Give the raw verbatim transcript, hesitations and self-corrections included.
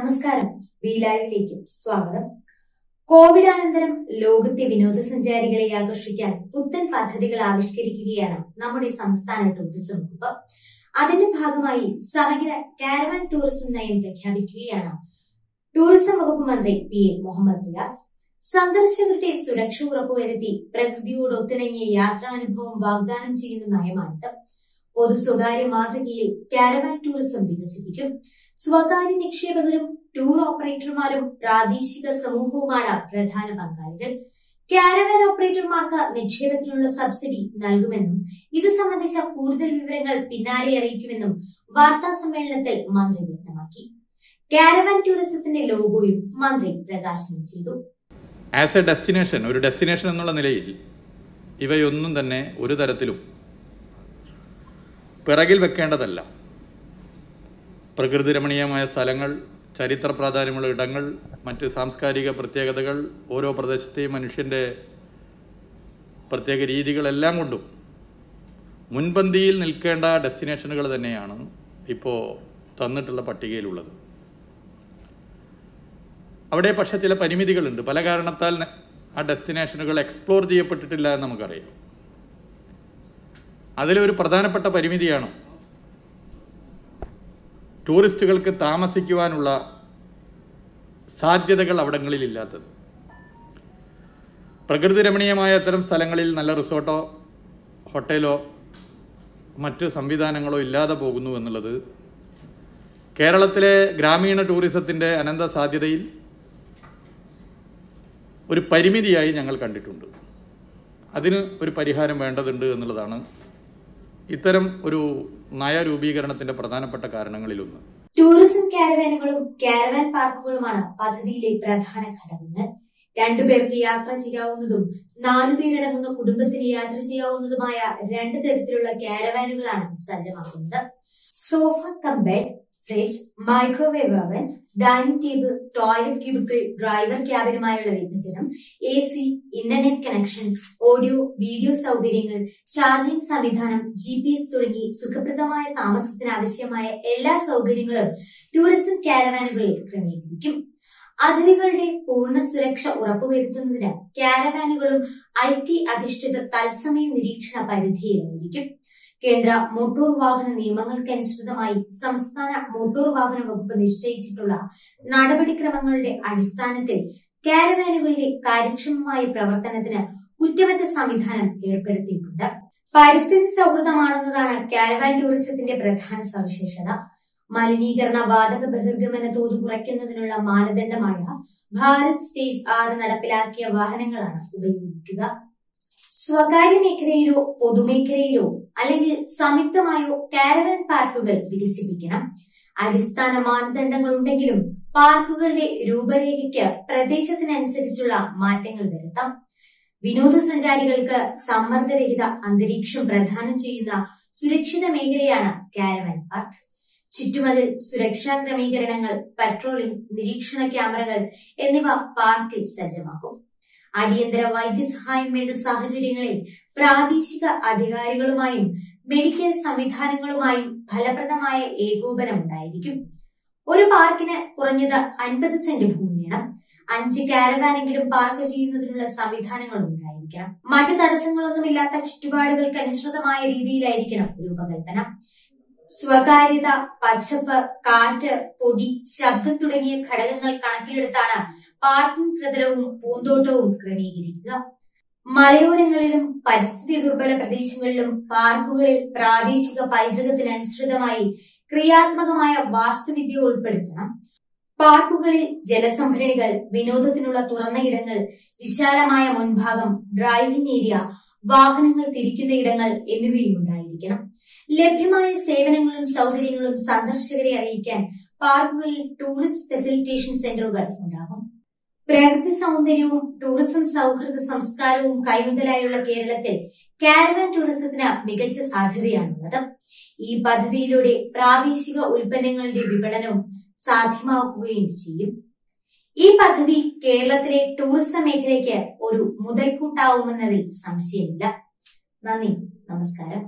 നമസ്കാരം, ബി ലൈവിലേക്ക് സ്വാഗതം. കോവിഡ് അനന്തരം ലോകത്തെ വിനോദസഞ്ചാരികളെ ആകർഷിക്കാൻ പുത്തൻ പദ്ധതികൾ ആവിഷ്കരിക്കുകയാണ് നമ്മുടെ സംസ്ഥാന ടൂറിസം വകുപ്പ്. അതിന്റെ ഭാഗമായി സമഗ്ര കാരവൻ ടൂറിസം നയം പ്രഖ്യാപിക്കുകയാണ് ടൂറിസം വകുപ്പ് മന്ത്രി പി എ മുഹമ്മദ് റിയാസ്. സന്ദർശകരുടെ സുരക്ഷ ഉറപ്പുവരുത്തി പ്രകൃതിയോട് ഒത്തിണങ്ങിയ യാത്രാനുഭവം വാഗ്ദാനം ചെയ്യുന്ന നയമാണിത്. പൊതു സ്വകാര്യ മാതൃകയിൽ കാരവാൻ ടൂറിസം വികസിപ്പിക്കും. സ്വകാര്യ നിക്ഷേപകരും ടൂർ ഓപ്പറേറ്റർമാരും പ്രാദേശിക സമൂഹവുമാണ് പ്രധാന പങ്കാളികൾ. കാരവാൻ ഓപ്പറേറ്റർമാർക്ക് നിക്ഷേപത്തിനുള്ള സബ്സിഡി നൽകുമെന്നും ഇത് സംബന്ധിച്ച കൂടുതൽ വിവരങ്ങൾ പിന്നാലെ അറിയിക്കുമെന്നും വാർത്താ സമ്മേളനത്തിൽ മന്ത്രി വ്യക്തമാക്കി. കാരവാൻ ടൂറിസത്തിന്റെ ലോഗോയും മന്ത്രി പ്രകാശനം ചെയ്തു. ആസ് എ ഡെസ്റ്റിനേഷൻ, ഒരു ഡെസ്റ്റിനേഷൻ എന്നുള്ള നിലയിൽ ഇവയൊന്നും തന്നെ ഒരു തരത്തിലും പിറകിൽ വെക്കേണ്ടതല്ല. പ്രകൃതി രമണീയമായ സ്ഥലങ്ങൾ, ചരിത്ര പ്രാധാന്യമുള്ള ഇടങ്ങൾ, മറ്റ് സാംസ്കാരിക പ്രത്യേകതകൾ, ഓരോ പ്രദേശത്തെയും മനുഷ്യൻ്റെ പ്രത്യേക രീതികളെല്ലാം കൊണ്ടും മുൻപന്തിയിൽ നിൽക്കേണ്ട ഡെസ്റ്റിനേഷനുകൾ തന്നെയാണ് ഇപ്പോൾ തന്നിട്ടുള്ള പട്ടികയിലുള്ളത്. അവിടെ പക്ഷേ ചില പരിമിതികളുണ്ട്. പല കാരണത്താൽ ആ ഡെസ്റ്റിനേഷനുകൾ എക്സ്പ്ലോർ ചെയ്യപ്പെട്ടിട്ടില്ല എന്ന് നമുക്കറിയാം. അതിലൊരു പ്രധാനപ്പെട്ട പരിമിതിയാണ് ടൂറിസ്റ്റുകൾക്ക് താമസിക്കുവാനുള്ള സാധ്യതകൾ അവിടങ്ങളിലില്ലാത്തത്. പ്രകൃതി രമണീയമായ അത്തരം സ്ഥലങ്ങളിൽ നല്ല റിസോർട്ടോ ഹോട്ടലോ മറ്റ് സംവിധാനങ്ങളോ ഇല്ലാതെ പോകുന്നു എന്നുള്ളത് കേരളത്തിലെ ഗ്രാമീണ ടൂറിസത്തിൻ്റെ അനന്ത സാധ്യതയിൽ ഒരു പരിമിതിയായി ഞങ്ങൾ കണ്ടിട്ടുണ്ട്. അതിന് ഒരു പരിഹാരം വേണ്ടതുണ്ട് എന്നുള്ളതാണ് ഇത്തരം ഒരു നയരൂപീകരണത്തിന്റെ പ്രധാനപ്പെട്ട കാരണങ്ങളിലൊന്ന്. ടൂറിസം കാരവാനുകളും കാരവാൻ പാർക്കുകളുമാണ് പദ്ധതിയിലെ പ്രധാന ഘടകങ്ങൾ. രണ്ടുപേർക്ക് യാത്ര ചെയ്യാവുന്നതും നാലുപേരടങ്ങുന്ന കുടുംബത്തിന് യാത്ര ചെയ്യാവുന്നതുമായ രണ്ട് തരത്തിലുള്ള കാരവാനുകളാണ് സജ്ജമാക്കുന്നത്. Sofa cum bed, fridge, microwave oven, dining table, toilet cubicle, driver ക്യാബിനുമായുള്ള വിഭജനം, A C, internet connection, audio video സൗകര്യങ്ങൾ, ചാർജിംഗ് സംവിധാനം, ജി പി എസ് തുടങ്ങി സുഖപ്രദമായ താമസത്തിന് ആവശ്യമായ എല്ലാ സൗകര്യങ്ങളും ടൂറിസം കാരവാനുകളിൽ ക്രമീകരിക്കും. അതിഥികളുടെ പൂർണ്ണ സുരക്ഷ ഉറപ്പുവരുത്തുന്നതിന് കാരവാനുകളും ഐ ടി അധിഷ്ഠിത തത്സമയ നിരീക്ഷണ പരിധിയിലായിരിക്കും. കേന്ദ്ര മോട്ടോർ വാഹന നിയമങ്ങൾക്കനുസൃതമായി സംസ്ഥാന മോട്ടോർ വാഹന വകുപ്പ് നിശ്ചയിച്ചിട്ടുള്ള നടപടിക്രമങ്ങളുടെ അടിസ്ഥാനത്തിൽ കാരവാനുകളുടെ കാര്യക്ഷമമായ പ്രവർത്തനത്തിന് കുറ്റമറ്റ സംവിധാനം ഏർപ്പെടുത്തിയിട്ടുണ്ട്. പരിസ്ഥിതി സൗഹൃദമാണെന്നതാണ് കാരവാൻ ടൂറിസത്തിന്റെ പ്രധാന സവിശേഷത. മലിനീകരണ വാതക ബഹിർഗമന തോത് കുറയ്ക്കുന്നതിനുള്ള മാനദണ്ഡമായ ഭാരത് സ്റ്റേജ് ആറ് നടപ്പിലാക്കിയ വാഹനങ്ങളാണ് ഉപയോഗിക്കുക. സ്വകാര്യ മേഖലയിലോ പൊതുമേഖലയിലോ അല്ലെങ്കിൽ സംയുക്തമായോ കാരവാൻ പാർക്കുകൾ വികസിപ്പിക്കണം. അടിസ്ഥാന മാനദണ്ഡങ്ങൾ ഉണ്ടെങ്കിലും പാർക്കുകളുടെ രൂപരേഖയ്ക്ക് പ്രദേശത്തിനനുസരിച്ചുള്ള മാറ്റങ്ങൾ വരുത്താം. വിനോദസഞ്ചാരികൾക്ക് സമ്മർദ്ദരഹിത അന്തരീക്ഷം പ്രദാനം ചെയ്യുന്ന സുരക്ഷിത മേഖലയാണ് കാരവാൻ പാർക്ക്. ചുറ്റുമതിൽ, സുരക്ഷാ ക്രമീകരണങ്ങൾ, പട്രോളിംഗ്, നിരീക്ഷണ ക്യാമറകൾ എന്നിവ പാർക്കിൽ സജ്ജമാക്കും. അടിയന്തര വൈദ്യസഹായം വേണ്ട സാഹചര്യങ്ങളിൽ പ്രാദേശിക അധികാരികളുമായും മെഡിക്കൽ സംവിധാനങ്ങളുമായും ഫലപ്രദമായ ഏകോപനം ഉണ്ടായിരിക്കും. ഒരു പാർക്കിന് കുറഞ്ഞത് അൻപത് സെന്റ് ഭൂമി വേണം. അഞ്ച് കാരവാനെങ്കിലും പാർക്ക് ചെയ്യുന്നതിനുള്ള സംവിധാനങ്ങൾ ഉണ്ടായിരിക്കണം. മറ്റ് തടസ്സങ്ങളൊന്നുമില്ലാത്ത ചുറ്റുപാടുകൾക്ക് അനുസൃതമായ രീതിയിലായിരിക്കണം രൂപകൽപ്പന. സ്വകാര്യത, പച്ചപ്പ്, കാറ്റ്, പൊടി, ശബ്ദം തുടങ്ങിയ ഘടകങ്ങൾ കണക്കിലെടുത്താണ് പാർക്കിംഗ് പ്രതലവും പൂന്തോട്ടവും ക്രമീകരിക്കുക. മലയോരങ്ങളിലും പരിസ്ഥിതി ദുർബല പ്രദേശങ്ങളിലും പാർക്കുകളിൽ പ്രാദേശിക പൈതൃകത്തിനനുസൃതമായി ക്രിയാത്മകമായ വാസ്തുവിദ്യ ഉൾപ്പെടുത്തണം. പാർക്കുകളിൽ ജലസംഭരണികൾ, വിനോദത്തിനുള്ള തുറന്ന ഇടങ്ങൾ, വിശാലമായ മുൻഭാഗം, ഡ്രൈവിംഗ് ഏരിയ, വാഹനങ്ങൾ തിരിക്കുന്ന ഇടങ്ങൾ എന്നിവയും ഉണ്ടായിരിക്കണം. ലഭ്യമായ സേവനങ്ങളും സൗകര്യങ്ങളും സന്ദർശകരെ അറിയിക്കാൻ പാർക്കുകളിൽ ടൂറിസ്റ്റ് ഫെസിലിറ്റേഷൻ സെന്ററുകൾ ഉണ്ടാകും. പ്രകൃതി സൗന്ദര്യവും ടൂറിസം സൗഹൃദ സംസ്കാരവും കൈമുതലായുള്ള കേരളത്തിൽ കാരവാൻ ടൂറിസത്തിന് മികച്ച സാധ്യതയാണുള്ളത്. ഈ പദ്ധതിയിലൂടെ പ്രാദേശിക ഉൽപ്പന്നങ്ങളുടെ വിപണനവും സാധ്യമാക്കുകയും ചെയ്യും. ഈ പദ്ധതി കേരളത്തിലെ ടൂറിസം മേഖലയ്ക്ക് ഒരു മുതൽക്കൂട്ടാവുമെന്നതിൽ സംശയമില്ല. നന്ദി, നമസ്കാരം.